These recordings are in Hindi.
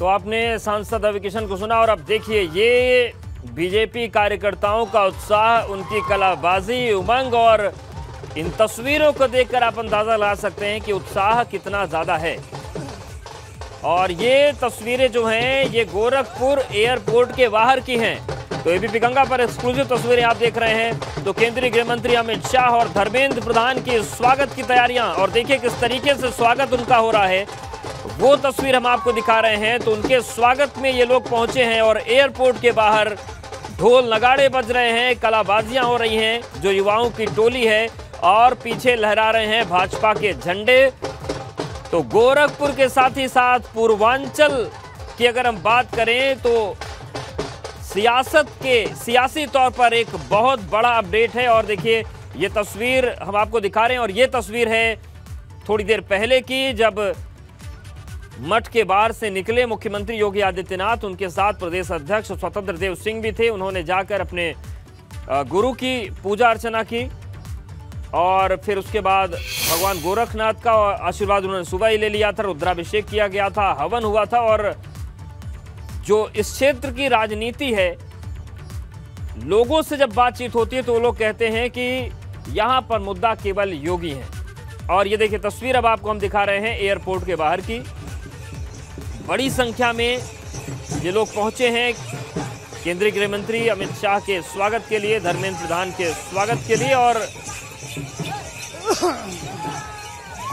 तो आपने सांसद रवि किशन को सुना। और अब देखिए ये बीजेपी कार्यकर्ताओं का उत्साह, उनकी कलाबाजी, उमंग, और इन तस्वीरों को देखकर आप अंदाजा लगा सकते हैं कि उत्साह कितना ज्यादा है। और ये तस्वीरें जो हैं ये गोरखपुर एयरपोर्ट के बाहर की हैं। तो एबीपी गंगा पर एक्सक्लूसिव तस्वीरें आप देख रहे हैं। तो केंद्रीय गृह मंत्री अमित शाह और धर्मेंद्र प्रधान के स्वागत की तैयारियां, और देखिए किस तरीके से स्वागत उनका हो रहा है, वो तस्वीर हम आपको दिखा रहे हैं। तो उनके स्वागत में ये लोग पहुंचे हैं और एयरपोर्ट के बाहर ढोल नगाड़े बज रहे हैं, कलाबाजियां हो रही हैं, जो युवाओं की टोली है, और पीछे लहरा रहे हैं भाजपा के झंडे। तो गोरखपुर के साथ ही साथ पूर्वांचल की अगर हम बात करें तो सियासी तौर पर एक बहुत बड़ा अपडेट है। और देखिए ये तस्वीर हम आपको दिखा रहे हैं, और ये तस्वीर है थोड़ी देर पहले की, जब मठ के बाहर से निकले मुख्यमंत्री योगी आदित्यनाथ, उनके साथ प्रदेश अध्यक्ष स्वतंत्र देव सिंह भी थे। उन्होंने जाकर अपने गुरु की पूजा अर्चना की और फिर उसके बाद भगवान गोरखनाथ का आशीर्वाद उन्होंने सुबह ही ले लिया था। रुद्राभिषेक किया गया था, हवन हुआ था। और जो इस क्षेत्र की राजनीति है, लोगों से जब बातचीत होती है तो लोग कहते हैं कि यहाँ पर मुद्दा केवल योगी है। और ये देखिए तस्वीर अब आपको हम दिखा रहे हैं एयरपोर्ट के बाहर की। बड़ी संख्या में ये लोग पहुँचे हैं केंद्रीय गृह मंत्री अमित शाह के स्वागत के लिए, धर्मेंद्र प्रधान के स्वागत के लिए। और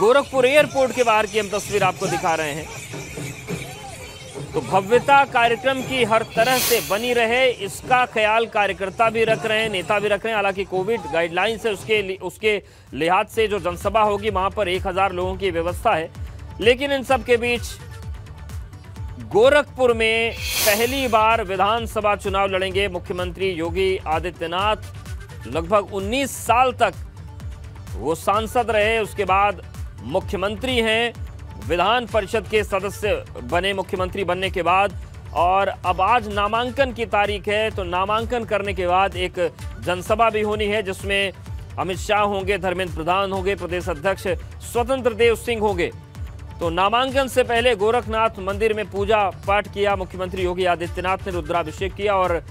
गोरखपुर एयरपोर्ट के बाहर की हम तस्वीर आपको दिखा रहे हैं। तो भव्यता कार्यक्रम की हर तरह से बनी रहे, इसका ख्याल कार्यकर्ता भी रख रहे हैं, नेता भी रख रहे हैं। हालांकि कोविड गाइडलाइन से उसके लिहाज से जो जनसभा होगी वहां पर 1000 लोगों की व्यवस्था है। लेकिन इन सब के बीच गोरखपुर में पहली बार विधानसभा चुनाव लड़ेंगे मुख्यमंत्री योगी आदित्यनाथ। लगभग 19 साल तक वो सांसद रहे, उसके बाद मुख्यमंत्री हैं, विधान परिषद के सदस्य बने मुख्यमंत्री बनने के बाद। और अब आज नामांकन की तारीख है, तो नामांकन करने के बाद एक जनसभा भी होनी है जिसमें अमित शाह होंगे, धर्मेंद्र प्रधान होंगे, प्रदेश अध्यक्ष स्वतंत्र देव सिंह होंगे। तो नामांकन से पहले गोरखनाथ मंदिर में पूजा पाठ किया मुख्यमंत्री योगी आदित्यनाथ ने, रुद्राभिषेक किया। और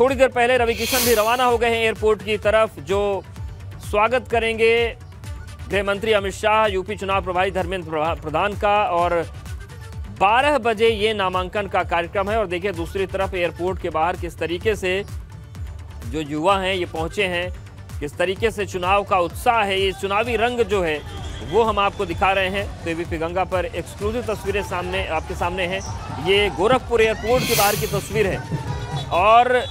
थोड़ी देर पहले रवि किशन भी रवाना हो गए हैं एयरपोर्ट की तरफ, जो स्वागत करेंगे गृह मंत्री अमित शाह, यूपी चुनाव प्रभारी धर्मेंद्र प्रधान का। और 12 बजे ये नामांकन का कार्यक्रम है। और देखिए दूसरी तरफ एयरपोर्ट के बाहर किस तरीके से जो युवा हैं ये पहुंचे हैं, किस तरीके से चुनाव का उत्साह है, ये चुनावी रंग जो है वो हम आपको दिखा रहे हैं। तो एबीपी गंगा पर एक्सक्लूसिव तस्वीरें आपके सामने हैं। ये गोरखपुर एयरपोर्ट के बाहर की तस्वीर है। और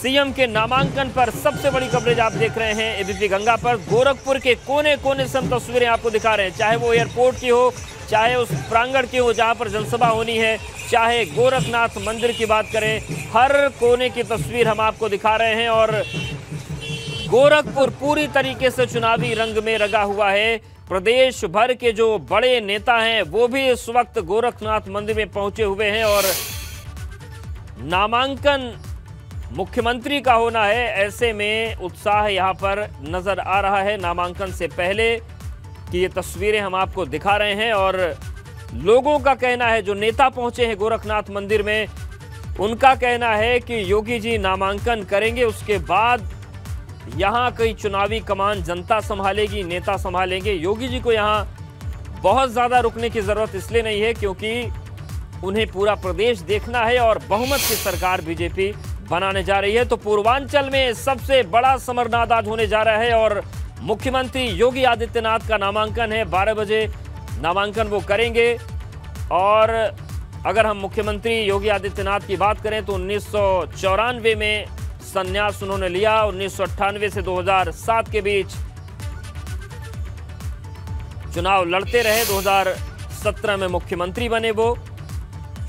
सीएम के नामांकन पर सबसे बड़ी कवरेज आप देख रहे हैं एबीपी गंगा पर। गोरखपुर के कोने कोने से हम तस्वीरें आपको दिखा रहे हैं, चाहे वो एयरपोर्ट की हो, चाहे उस प्रांगण की हो जहां पर जनसभा होनी है, चाहे गोरखनाथ मंदिर की बात करें, हर कोने की तस्वीर हम आपको दिखा रहे हैं। और गोरखपुर पूरी तरीके से चुनावी रंग में रंगा हुआ है। प्रदेश भर के जो बड़े नेता हैं वो भी इस वक्त गोरखनाथ मंदिर में पहुंचे हुए हैं। और नामांकन मुख्यमंत्री का होना है, ऐसे में उत्साह यहाँ पर नजर आ रहा है। नामांकन से पहले की ये तस्वीरें हम आपको दिखा रहे हैं। और लोगों का कहना है, जो नेता पहुंचे हैं गोरखनाथ मंदिर में, उनका कहना है कि योगी जी नामांकन करेंगे, उसके बाद यहाँ की चुनावी कमान जनता संभालेगी, नेता संभालेंगे। योगी जी को यहाँ बहुत ज़्यादा रुकने की ज़रूरत इसलिए नहीं है क्योंकि उन्हें पूरा प्रदेश देखना है और बहुमत की सरकार बीजेपी बनाने जा रही है। तो पूर्वांचल में सबसे बड़ा समरनाद आज होने जा रहा है और मुख्यमंत्री योगी आदित्यनाथ का नामांकन है। 12 बजे नामांकन वो करेंगे। और अगर हम मुख्यमंत्री योगी आदित्यनाथ की बात करें तो 1994 में संन्यास उन्होंने लिया। 1998 से 2007 के बीच चुनाव लड़ते रहे। 2017 में मुख्यमंत्री बने वो,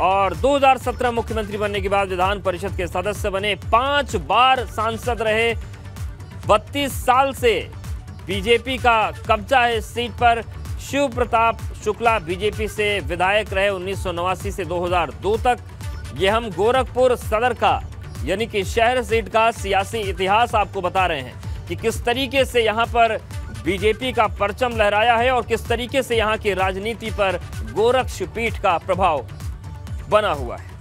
और 2017 मुख्यमंत्री बनने के बाद विधान परिषद के सदस्य बने। 5 बार सांसद रहे। 32 साल से बीजेपी का कब्जा है इस सीट पर। शिव प्रताप शुक्ला बीजेपी से विधायक रहे 1989 से 2002 तक। ये हम गोरखपुर सदर का यानी कि शहर सीट का सियासी इतिहास आपको बता रहे हैं कि किस तरीके से यहाँ पर बीजेपी का परचम लहराया है और किस तरीके से यहाँ की राजनीति पर गोरक्षपीठ का प्रभाव बना हुआ है।